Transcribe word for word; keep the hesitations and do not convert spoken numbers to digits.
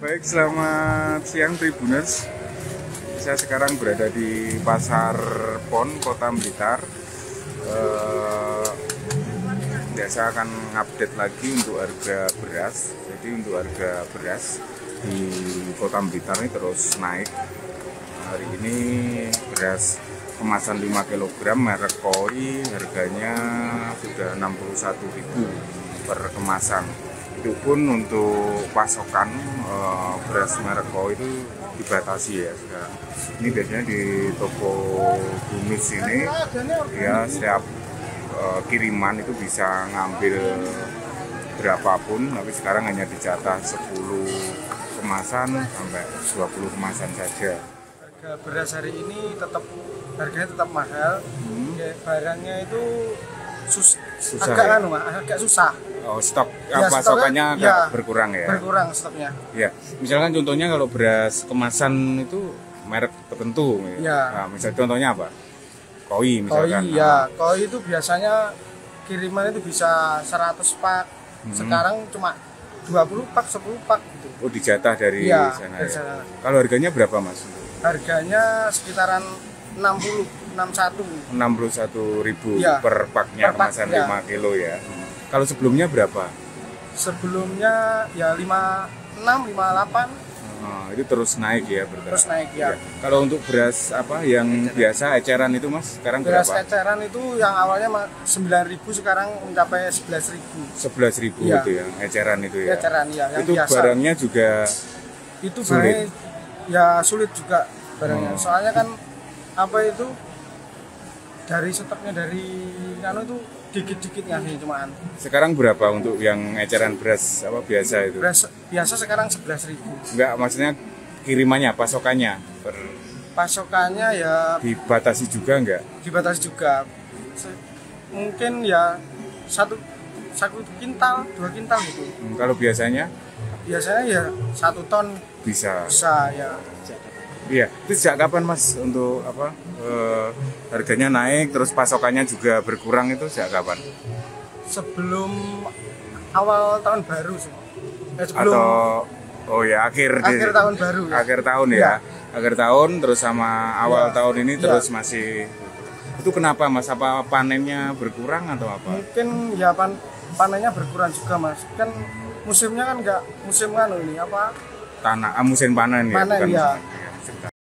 Baik, selamat siang Tribuners. Saya sekarang berada di Pasar Pon, Kota Blitar. Eh, ya, saya akan update lagi untuk harga beras. Jadi untuk harga beras di Kota Blitar ini terus naik. Hari ini beras kemasan lima kilogram merek Koi harganya sudah enam puluh satu ribu per kemasan. Itu pun untuk pasokan e, beras merek Koi itu dibatasi ya sekarang. Ini biasanya di toko Bumis ini ya setiap e, kiriman itu bisa ngambil berapapun, tapi sekarang hanya dicatat sepuluh kemasan sampai dua puluh kemasan saja. Harga beras hari ini tetap harganya tetap mahal. Hmm. Ya, barangnya itu sus susah, agak ya? anu, agak susah. Oh, stok ya, pasokannya agak ya, berkurang ya. Berkurang stoknya. Ya, misalkan contohnya kalau beras kemasan itu merek tertentu. Ya. Nah, misal contohnya apa? Koi misalkan. Koi ya, nah. Koi itu biasanya kiriman itu bisa seratus pak. Hmm. Sekarang cuma dua puluh pak, sepuluh pak gitu. Oh, dijatah dari ya, sana. Dari sana. Ya. Kalau harganya berapa, Mas? Harganya sekitaran enam puluh, enam puluh satu. enam puluh satu ribu ya, per paknya pak, kemasan ya. lima kilo ya. Hmm. Kalau sebelumnya berapa? Sebelumnya ya lima puluh enam, lima puluh delapan. Nah, itu terus naik ya, berarti. Terus naik ya. ya. Kalau untuk beras apa yang eceran. biasa eceran itu Mas, sekarang beras berapa? Beras eceran itu yang awalnya sembilan ribu sekarang mencapai sebelas ribu. sebelas ribu ya. Itu ya, eceran itu ya. Eceran ya, yang itu biasa. Barangnya juga itu sulit. Ya sulit juga barangnya. Hmm. Soalnya kan apa itu dari stoknya dari anu itu dikit-dikit ngasih cuman. Sekarang berapa untuk yang eceran beras apa biasa itu? Beras biasa sekarang sebelas ribu. Enggak, maksudnya kirimannya, pasokannya. Per... Pasokannya ya dibatasi juga enggak? Dibatasi juga. Mungkin ya satu satu kintal, dua kintal gitu. Hmm, kalau biasanya? Biasanya ya satu ton bisa. Bisa ya. Iya, itu sejak kapan Mas untuk apa e, harganya naik terus pasokannya juga berkurang itu sejak kapan? Sebelum awal tahun baru sih. Eh, sebelum Atau oh ya akhir akhir di, tahun baru. Ya? Akhir tahun ya. ya. Akhir tahun terus sama awal ya. tahun ini terus ya. masih itu kenapa Mas? Apa panennya berkurang atau apa? Mungkin ya pan, panennya berkurang juga Mas. Kan musimnya kan enggak musim kan ini apa? Tanah, ah, musim panen, panen ya. Bukan ya. Musim.